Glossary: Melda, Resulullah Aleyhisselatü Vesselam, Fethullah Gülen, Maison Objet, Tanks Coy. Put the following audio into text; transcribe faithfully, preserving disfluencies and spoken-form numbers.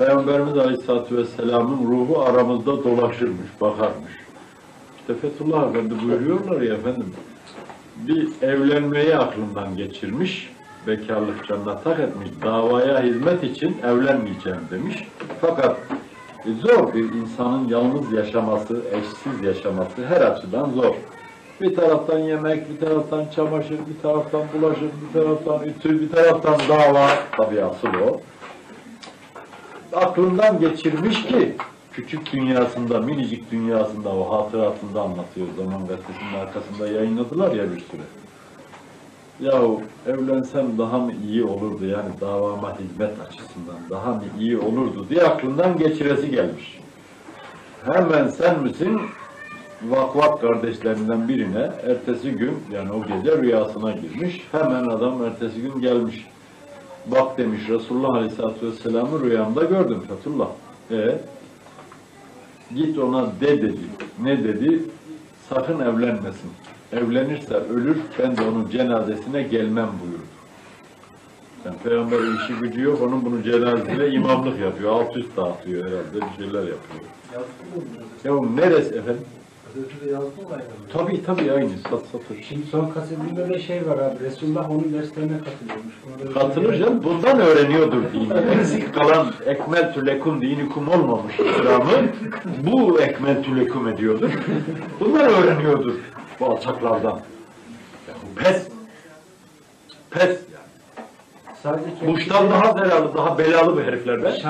Peygamberimiz Aleyhisselatü Vesselam'ın ruhu aramızda dolaşırmış, bakarmış. İşte Fethullah Efendi buyuruyorlar ya efendim, bir evlenmeyi aklından geçirmiş, bekarlık canına tak etmiş, davaya hizmet için evlenmeyeceğim demiş. Fakat e, zor bir insanın yalnız yaşaması, eşsiz yaşaması her açıdan zor. Bir taraftan yemek, bir taraftan çamaşır, bir taraftan bulaşık, bir taraftan ütü, bir taraftan dava, tabii asıl o. Aklından geçirmiş ki, küçük dünyasında, minicik dünyasında, o hatıratında anlatıyor, Zaman gazetesinin arkasında yayınladılar ya bir süre. Yahu evlensem daha mı iyi olurdu, yani davama hizmet açısından daha mı iyi olurdu diye aklından geçiresi gelmiş. Hemen sen misin Vakvak kardeşlerinden birine ertesi gün, yani o gece rüyasına girmiş, hemen adam ertesi gün gelmiş. Bak demiş, Resulullah Aleyhisselatü Vesselam'ı rüyamda gördüm Fethullah. E, git ona de dedi. Ne dedi? Sakın evlenmesin. Evlenirse ölür, ben de onun cenazesine gelmem buyurdu. Yani Peygamber'in işi gücü yok, onun bunu cenazesine imamlık yapıyor, alt üst dağıtıyor herhalde, bir şeyler yapıyor. Yazdım mı? Ya neresi efendim? Gazetede yazdım mı? Tabii tabii aynı, sat satır. Şimdi son kasetinde de şey var abi, Resulullah onun derslerine katılıyormuş. Katılır canım, bundan öğreniyordur dini. Eksik kalan ekmel tülekum dinikum olmamış İslam'ı, bu ekmel tülekum ediyordur. Bunlar öğreniyordur. Bu alçaklardan. Pes. Pes yani. Muş'tan daha belalı, daha belalı bir herifler.